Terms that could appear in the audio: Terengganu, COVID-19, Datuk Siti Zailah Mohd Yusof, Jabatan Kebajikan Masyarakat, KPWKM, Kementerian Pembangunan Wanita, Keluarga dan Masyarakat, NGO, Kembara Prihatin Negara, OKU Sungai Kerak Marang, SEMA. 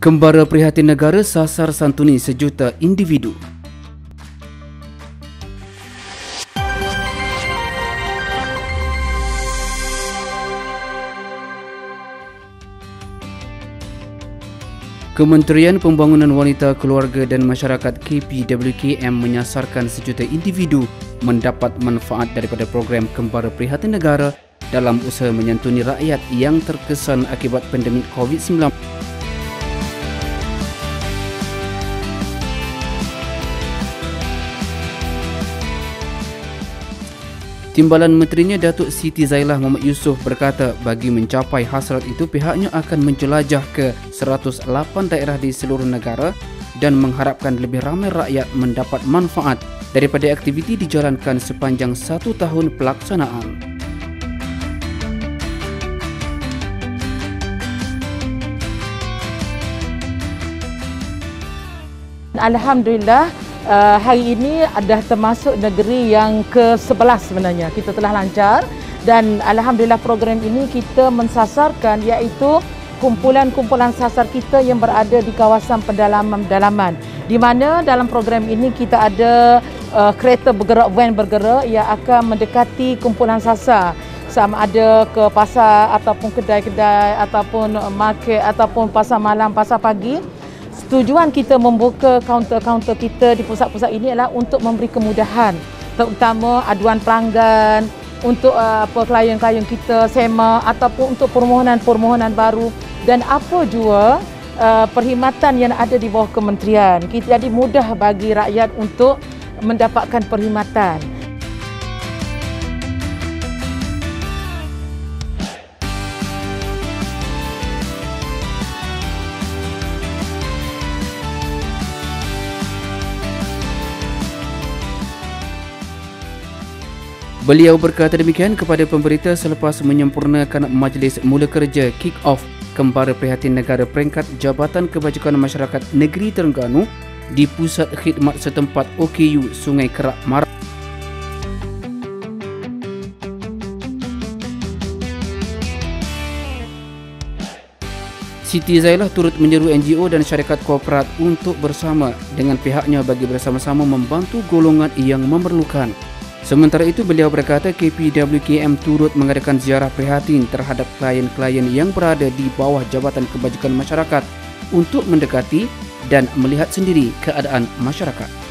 Kembara Prihatin Negara sasar santuni sejuta individu. Kementerian Pembangunan Wanita, Keluarga dan Masyarakat KPWKM menyasarkan sejuta individu mendapat manfaat daripada program Kembara Prihatin Negara dalam usaha menyantuni rakyat yang terkesan akibat pandemik COVID-19. Timbalan menterinya Datuk Siti Zailah Mohd Yusof berkata bagi mencapai hasrat itu pihaknya akan menjelajah ke 108 daerah di seluruh negara dan mengharapkan lebih ramai rakyat mendapat manfaat daripada aktiviti dijalankan sepanjang 1 tahun pelaksanaan. Alhamdulillah, hari ini adalah termasuk negeri yang ke-11 sebenarnya. Kita telah lancar dan alhamdulillah program ini kita mensasarkan iaitu kumpulan-kumpulan sasar kita yang berada di kawasan pedalaman-pedalaman. Di mana dalam program ini kita ada kereta bergerak, van bergerak yang akan mendekati kumpulan sasar. Sama ada ke pasar ataupun kedai-kedai ataupun market ataupun pasar malam, pasar pagi. Tujuan kita membuka kaunter-kaunter kita di pusat-pusat ini adalah untuk memberi kemudahan, terutama aduan pelanggan, untuk klien-klien kita SEMA ataupun untuk permohonan-permohonan baru dan apa jua perkhidmatan yang ada di bawah kementerian. Jadi mudah bagi rakyat untuk mendapatkan perkhidmatan. Beliau berkata demikian kepada pemberita selepas menyempurnakan majlis mula kerja kick-off Kembara Prihatin Negara peringkat Jabatan Kebajikan Masyarakat Negeri Terengganu di Pusat Khidmat Setempat OKU Sungai Kerak Marang. Siti Zailah turut menyeru NGO dan syarikat korporat untuk bersama dengan pihaknya bagi bersama-sama membantu golongan yang memerlukan. Sementara itu, beliau berkata KPWKM turut mengadakan ziarah prihatin terhadap klien-klien yang berada di bawah Jabatan Kebajikan Masyarakat untuk mendekati dan melihat sendiri keadaan masyarakat.